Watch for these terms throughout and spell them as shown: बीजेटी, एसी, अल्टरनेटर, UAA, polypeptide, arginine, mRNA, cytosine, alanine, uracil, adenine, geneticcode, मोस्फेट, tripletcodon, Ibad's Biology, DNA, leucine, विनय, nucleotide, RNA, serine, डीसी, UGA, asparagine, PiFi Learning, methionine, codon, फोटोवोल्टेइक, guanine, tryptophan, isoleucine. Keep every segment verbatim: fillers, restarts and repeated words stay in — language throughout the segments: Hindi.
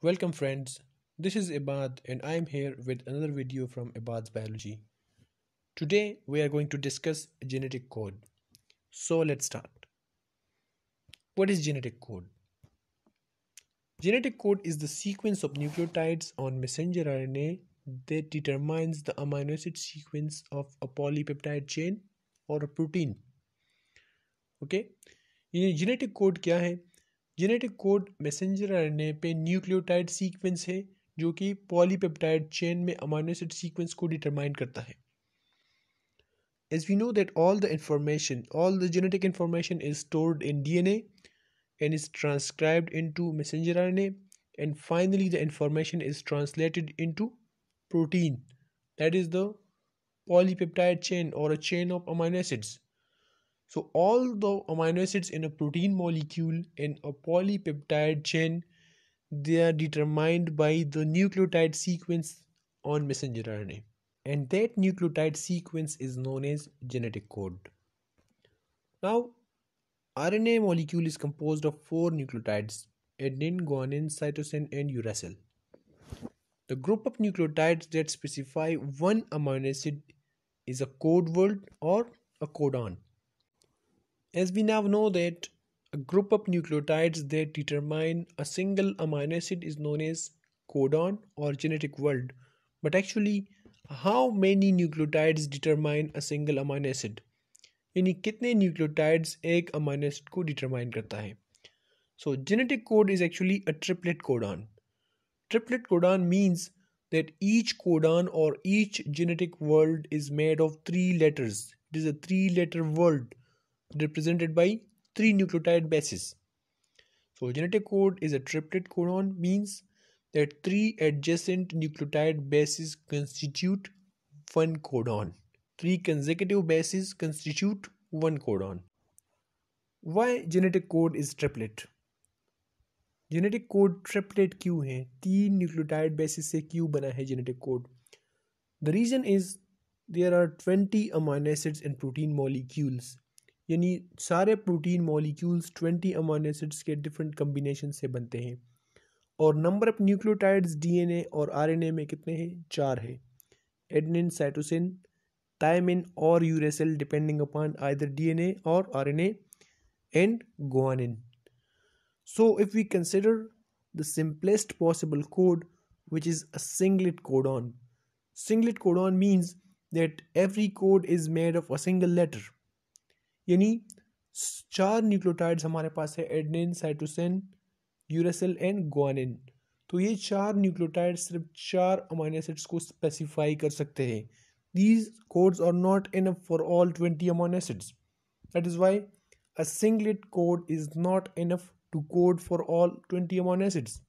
Welcome friends, this is Ibad and I am here with another video from Ibad's Biology. Today we are going to discuss genetic code. So let's start. What is genetic code? Genetic code is the sequence of nucleotides on messenger R N A that determines the amino acid sequence of a polypeptide chain or a protein. Okay, ये genetic code क्या है? जेनेटिक कोड मैसेंजर आरएनए पे न्यूक्लियोटाइड सीक्वेंस है जो कि पॉलीपेप्टाइड चेन में अमीनो एसिड सीक्वेंस को डिटरमाइन करता है. As we know that all the information all the genetic information is stored in DNA and is transcribed into messenger RNA and finally the information is translated into protein that is the polypeptide chain और a chain of amino acids. So all the amino acids in a protein molecule in a polypeptide chain, they are determined by the nucleotide sequence on messenger R N A. And that nucleotide sequence is known as genetic code. Now, R N A molecule is composed of four nucleotides, adenine, guanine, cytosine and uracil. The group of nucleotides that specify one amino acid is a code word or a codon. As we now know that a group of nucleotides that determine a single amino acid is known as codon or genetic word. But actually, how many nucleotides determine a single amino acid? यानी कितने nucleotides एक amino acid को determine करता है? So genetic code is actually a triplet codon. Triplet codon means that each codon or each genetic word is made of three letters. It is a three-letter word represented by three nucleotide bases. So genetic code is a triplet codon means that three adjacent nucleotide bases constitute one codon. Three consecutive bases constitute one codon. Why genetic code is triplet? Genetic code triplet क्यों है? तीन nucleotide bases से क्यों बना है genetic code? The reason is there are twenty amino acids in protein molecules. यानी सारे protein molecules twenty amino acids के डिफरेंट कम्बिनेशन से बनते हैं और नंबर ऑफ न्यूक्लियोटाइड्स डीएनए और आरएनए में कितने हैं? चार है. एडेनिन, साइटोसिन, थायमिन और uracil depending upon either DNA और RNA and guanine. So if we consider the simplest possible code which is a singlet codon. Singlet codon means that every code is made of a single letter. यानी चार न्यूक्लियोटाइड्स हमारे पास है adenine, cytosine, uracil and guanine. तो ये चार न्यूक्लियोटाइड्स सिर्फ चार अमीनो एसिड्स को स्पेसिफाई कर सकते हैं. These codes are not enough for all twenty amino acids. That is why a singlet code is not enough to code for all twenty amino acids.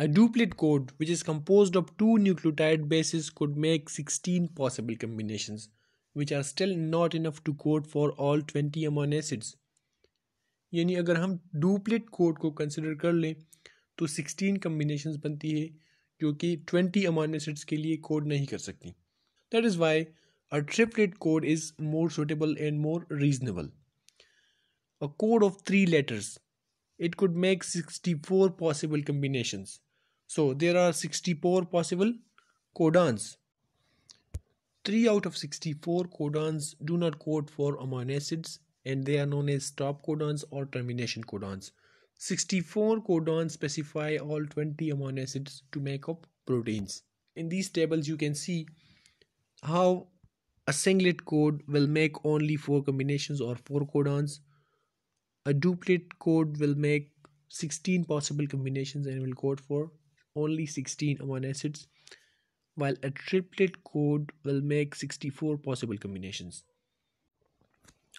A duplet code which is composed of two nucleotide bases could make sixteen possible combinations which are still not enough to code for all twenty amino acids. यानी अगर हम डुप्लेट कोड को कंसिडर कर लें तो सिक्सटीन कम्बिनेशंस बनती है जो कि ट्वेंटी amino acids के लिए कोड नहीं कर सकती. That is why a triplet code is more suitable and more reasonable. A code of three letters, it could make sixty-four possible combinations. So there are sixty-four possible codons. Three out of sixty-four codons do not code for amino acids and they are known as stop codons or termination codons. sixty-four codons specify all twenty amino acids to make up proteins. In these tables you can see how a singlet code will make only four combinations or four codons. A duplicate code will make sixteen possible combinations and will code for only sixteen amino acids, while a triplet code will make sixty-four possible combinations.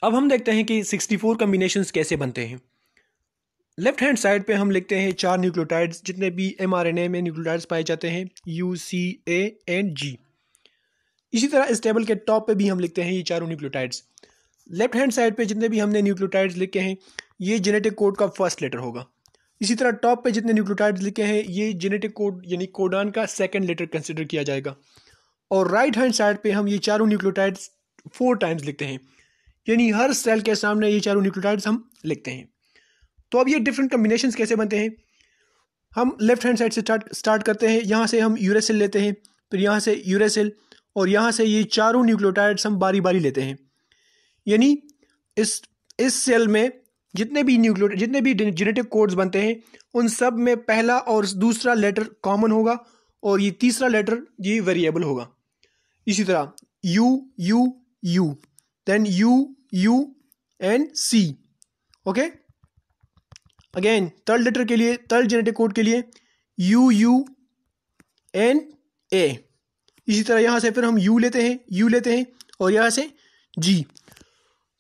अब हम देखते हैं कि sixty-four combinations कैसे बनते हैं. लेफ्ट हैंड साइड पे हम लिखते हैं चार न्यूक्लियोटाइड्स जितने भी एमआरएनए में न्यूक्लियोटाइड्स पाए जाते हैं यू, सी, ए एंड जी. इसी तरह इस टेबल के टॉप पे भी हम लिखते हैं ये चारों न्यूक्लियोटाइड्स. लेफ्ट हैंड साइड पे जितने भी हमने न्यूक्लियोटाइड्स लिखे हैं ये जेनेटिक कोड का फर्स्ट लेटर होगा. इसी तरह टॉप पे जितने न्यूक्लियोटाइड्स लिखे हैं ये जेनेटिक कोड यानी कोडॉन का सेकंड लेटर कंसिडर किया जाएगा. और राइट हैंड साइड पे हम ये चारों न्यूक्लियोटाइड्स फोर टाइम्स लिखते हैं यानी हर सेल के सामने ये चारों न्यूक्लियोटाइड्स हम लिखते हैं. तो अब ये डिफरेंट कम्बिनेशंस कैसे बनते हैं? हम लेफ्ट हैंड साइड से स्टार्ट स्टार्ट करते हैं। यहाँ से हम यूरेसिल लेते हैं, फिर यहाँ से यूरेसिल और यहाँ से ये चारों न्यूक्लियोटाइड्स हम बारी बारी लेते हैं। यानी इस इस सेल में जितने भी न्यूक्लियो जितने भी जेनेटिक कोड्स बनते हैं उन सब में पहला और दूसरा लेटर कॉमन होगा और ये तीसरा लेटर ये वेरिएबल होगा। इसी तरह U U U then U U and C. Okay, again third letter के लिए थर्ड जेनेटिक कोड के लिए यू यू एन ए। इसी तरह यहाँ से फिर हम यू लेते हैं यू लेते हैं और यहाँ से जी।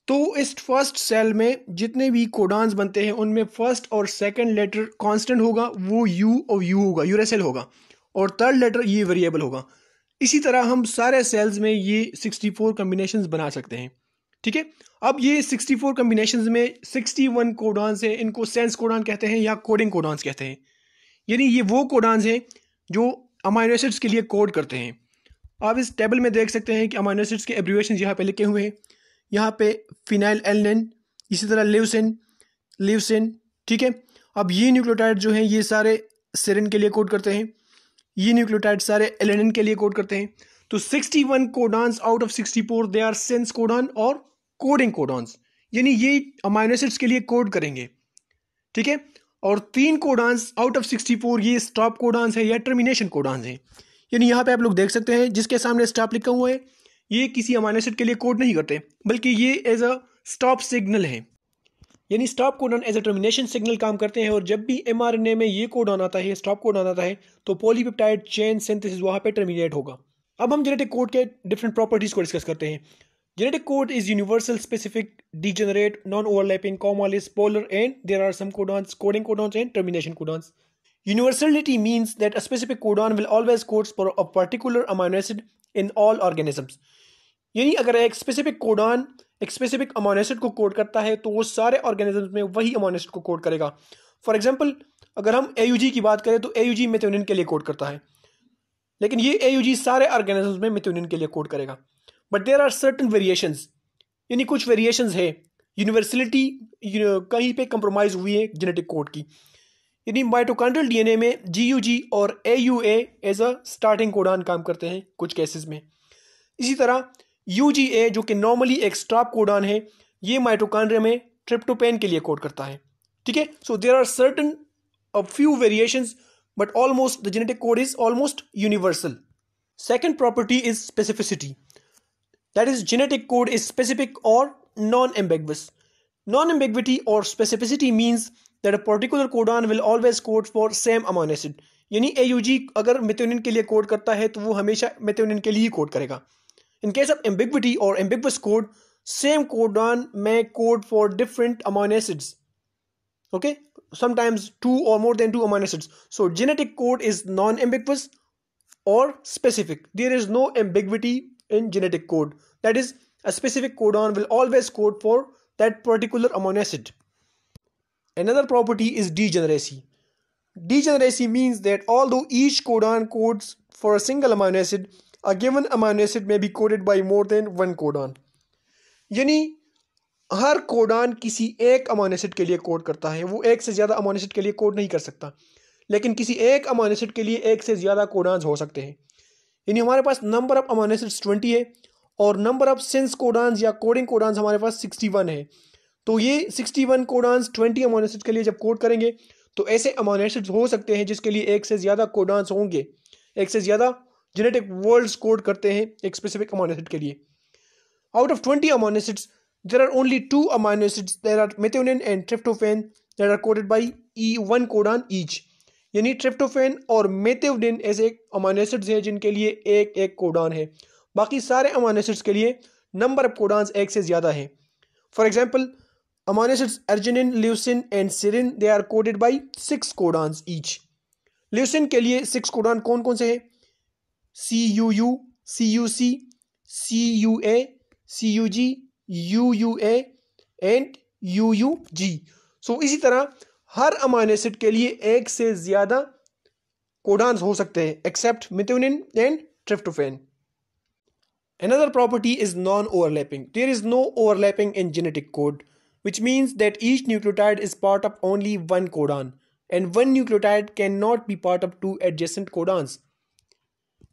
तो इस फर्स्ट सेल में जितने भी कोडान्स बनते हैं उनमें फर्स्ट और सेकंड लेटर कांस्टेंट होगा, वो यू और यू होगा, यूरेसिल होगा, और थर्ड लेटर ये वेरिएबल होगा। इसी तरह हम सारे सेल्स में ये सिक्सटी फोर कम्बिनेशंस बना सकते हैं। ठीक है, अब ये सिक्सटी फोर कम्बिनेशंस में सिक्सटी वन कोडान्स हैं, इनको सेंस कोडान कहते हैं या कोडिंग कोडान्स कहते हैं। यानी ये वो कोडान्स हैं जो अमीनो एसिड्स के लिए कोड करते हैं। आप इस टेबल में देख सकते हैं कि अमीनो एसिड्स के एब्रिविएशन यहाँ पे लिखे हुए हैं। यहाँ पे फिनाइल एलनिन, इसी तरह ल्यूसिन ल्यूसिन। ठीक है, अब ये न्यूक्लियोटाइड जो हैं ये सारे सेरिन के लिए कोड करते हैं, ये न्यूक्लियोटाइड सारे एलेनिन के लिए कोड करते हैं। तो sixty one codons out of sixty four they are sense codon और कोडिंग कोडान्स, यानी ये अमीनो एसिड्स के लिए कोड करेंगे। ठीक है, और तीन codons out of sixty four ये स्टॉप कोडान्स है या टर्मिनेशन कोडान्स है। यानी यहाँ पे आप लोग देख सकते हैं जिसके सामने स्टॉप लिखा हुआ है ये किसी अमीनो एसिड के लिए कोड नहीं करते, बल्कि ये एज अ स्टॉप सिग्नल है। यानी stop codon as a termination signal काम करते हैं। और जब भी एमआरएनए में ये कोडन आता है, स्टॉप कोडन आता है, तो पॉलीपेप्टाइड चेन सिंथेसिस वहाँ पे टर्मिनेट होगा। अब हम जेनेटिक कोड के डिफरेंट प्रॉपर्टीज को डिस्कस करते हैं। Genetic code is universal, specific, degenerate, non overlapping, commaless, polar, and there are some codons, coding codons and termination codons. Universality means that a specific codon will always codes for a particular amino acid in all organisms. यानी अगर एक specific codon एक specific amino acid को कोड करता है तो वो सारे organisms में वही amino acid को कोड करेगा। For example, अगर हम A U G की बात करें तो A U G methionine के लिए कोड करता है, लेकिन ये A U G सारे organisms में methionine के लिए कोड करेगा। But there are certain variations, यानी कुछ variations है। Universality you know, कहीं पे compromise हुई है genetic code की। यानी माइटोकांड्रियल डीएनए में जी यू जी और A U A as a starting codon काम करते हैं कुछ केसेस में। इसी तरह यू जी ए जो कि नॉर्मली एक स्टॉप कोडान है, ये माइटोकांड्रिया में ट्रिप्टोपैन के लिए कोड करता है। ठीक है, so there are certain a few variations but almost the genetic code is almost universal. Second property is specificity, that is genetic code is specific और नॉन एम्बिगुअस। नॉन एम्बिगुइटी और specificity means that a particular codon will always code for same amino acid. यानी A U G अगर methionine के लिए कोड करता है तो वो हमेशा methionine के लिए ही कोड करेगा। In case of ambiguity or ambiguous code, same codon may code for different amino acids. Okay, sometimes two or more than two amino acids. So genetic code is non-ambiguous or specific. There is no ambiguity in genetic code. That is, a specific codon will always code for that particular amino acid. Another property is degeneracy. Degeneracy means that although each codon codes for a single amino acid, a given amino acid may be coded by more than one codon. यानी हर कोडान किसी एक अमीनो एसिड के लिए कोड करता है, वो एक से ज़्यादा अमीनो एसिड के लिए कोड नहीं कर सकता, लेकिन किसी एक अमीनो एसिड के लिए एक से ज़्यादा कोडान्स हो सकते हैं। यानी हमारे पास number of amino acids twenty है और नंबर ऑफ सेंस कोडान्स या कोडिंग कोडान्स हमारे पास सिक्सटी वन है। तो ये sixty one codons twenty amino acid के लिए जब कोड करेंगे तो ऐसे अमीनो एसिड्स हो सकते हैं जिसके लिए एक से ज़्यादा कोडान्स होंगे, एक से ज़्यादा जेनेटिक वर्ड्स कोड करते हैं एक स्पेसिफिक अमीनो एसिड के लिए। Out of twenty amino acids there are only two amino acids, there are methionine and tryptophan, there are coded by E one codon each. यानी ट्रिप्टोफैन और मेथियोनिन ऐसे अमीनो एसिड्स हैं जिनके लिए एक एक कोडान है, बाकी सारे अमीनो एसिड्स के लिए नंबर ऑफ कोडान्स एक से ज़्यादा है। For example, amino acids arginine, leucine and serine, they are coded by six codons each. Leucine के लिए six codon कौन कौन से हैं? C U U, C U C, C U A, C U G, U U A and U U G. So इसी तरह हर अमीनो एसिड के लिए एक से ज़्यादा कोडान्स हो सकते हैं except methionine and tryptophan. Another property is non-overlapping. There is no overlapping in genetic code, which means that each nucleotide is part of only one codon. and one nucleotide cannot be part of two adjacent codons.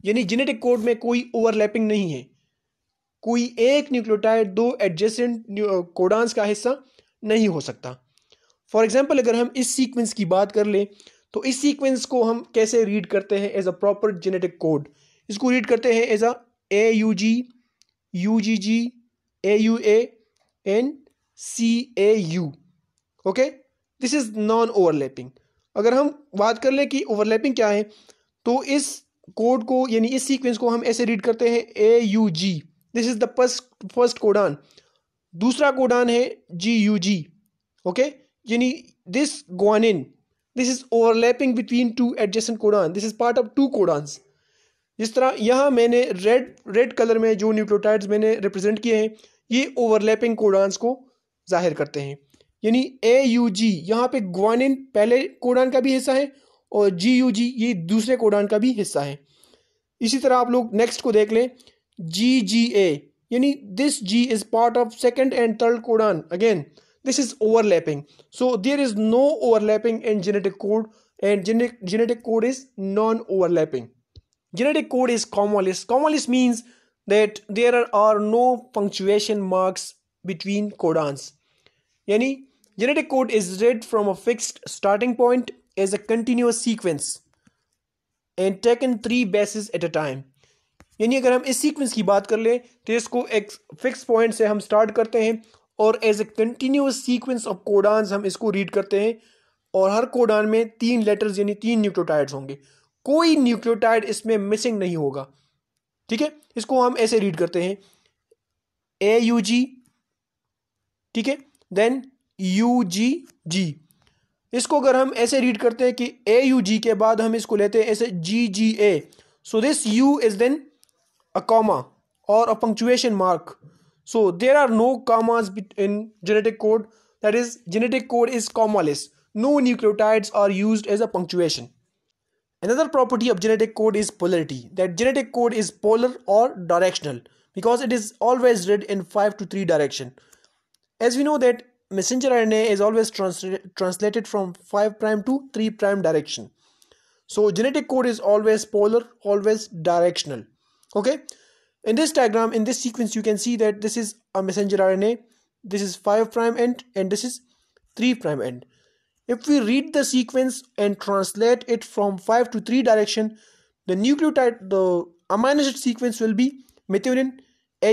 यानी जेनेटिक कोड में कोई ओवरलैपिंग नहीं है, कोई एक न्यूक्लियोटाइड दो एडजेसेंट कोडॉन्स का हिस्सा नहीं हो सकता. फॉर एग्जांपल अगर हम इस सीक्वेंस की बात कर लें तो इस सीक्वेंस को हम कैसे रीड करते हैं as a proper genetic code. इसको रीड करते हैं as a A U G U G G A U A N C A U. Okay, this is non overlapping. अगर हम बात कर लें कि ओवरलैपिंग क्या है तो इस कोड को यानी इस सीक्वेंस को हम ऐसे रीड करते हैं A U G, this is the first first codon. दूसरा कोडान है जी यू जी. ओके, यानी this guanine, this is overlapping between two adjacent codon, this is part of two codons. जिस तरह यहाँ मैंने रेड रेड कलर में जो न्यूक्लियोटाइड्स मैंने रिप्रेजेंट किए हैं ये ओवरलैपिंग कोडान्स को जाहिर करते हैं. यानी ए यू जी यहाँ पे ग्वानिन पहले कोडान का भी हिस्सा है और जी यू जी ये दूसरे कोडान का भी हिस्सा है. इसी तरह आप लोग नेक्स्ट को देख लें जी जी ए, यानी this G is part of second and third codon. Again this is overlapping, so there is no overlapping in genetic code and genetic code is non overlapping. Genetic code is commonless. Commonless means that there are no punctuation marks between codons. Yani, genetic code is read from a fixed starting point as a continuous sequence and taken three bases at a time. Yani, अगर हम इस sequence की बात कर लें तो इसको एक fixed point से हम start करते हैं और as a continuous sequence of codons हम इसको read करते हैं और हर codon में तीन letters यानी तीन nucleotides होंगे, कोई न्यूक्लियोटाइड इसमें मिसिंग नहीं होगा. ठीक है, इसको हम ऐसे रीड करते हैं ए यू जी, ठीक है, देन यू जी जी. इसको अगर हम ऐसे रीड करते हैं कि ए यू जी के बाद हम इसको लेते हैं ऐसे G G A, so this you is then a comma और a punctuation mark. So there are no commas in genetic code, that is genetic code is commaless, no nucleotides are used as a punctuation. Another property of genetic code is polarity, that genetic code is polar or directional because it is always read in five to three direction. As we know that messenger R N A is always trans translated from five prime to three prime direction. So genetic code is always polar, always directional. Okay. In this diagram, in this sequence, you can see that this is a messenger R N A, this is five prime end and this is three prime end. If we read the sequence and translate it from five to three direction, the nucleotide, the amino acid sequence will be methionine,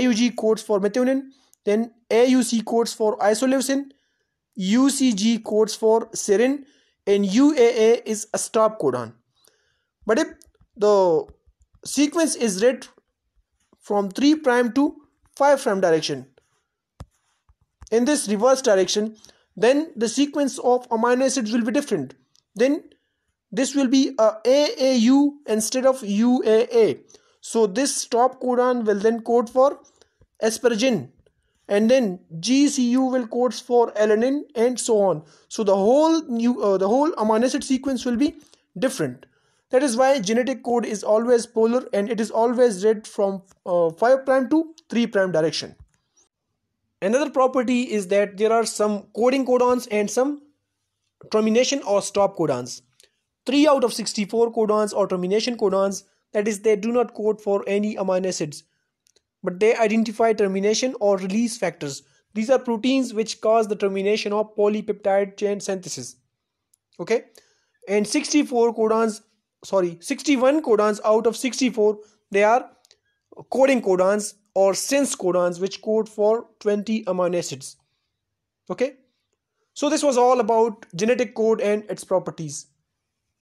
A U G codes for methionine, then A U C codes for isoleucine, U C G codes for serine, and U A A is a stop codon. But if the sequence is read from three prime to five prime direction, in this reverse direction, then the sequence of amino acids will be different. Then this will be a A A U instead of U A A. So this stop codon will then code for asparagine, and then G C U will code for alanine, and so on. So the whole new uh, the whole amino acid sequence will be different. That is why genetic code is always polar and it is always read from uh, five prime to three prime direction. Another property is that there are some coding codons and some termination or stop codons. three out of sixty-four codons or termination codons, that is they do not code for any amino acids, but they identify termination or release factors. These are proteins which cause the termination of polypeptide chain synthesis. Okay, and sixty-four codons, sorry, sixty-one codons out of sixty-four, they are coding codons or sense codons which code for twenty amino acids. Okay, so this was all about genetic code and its properties.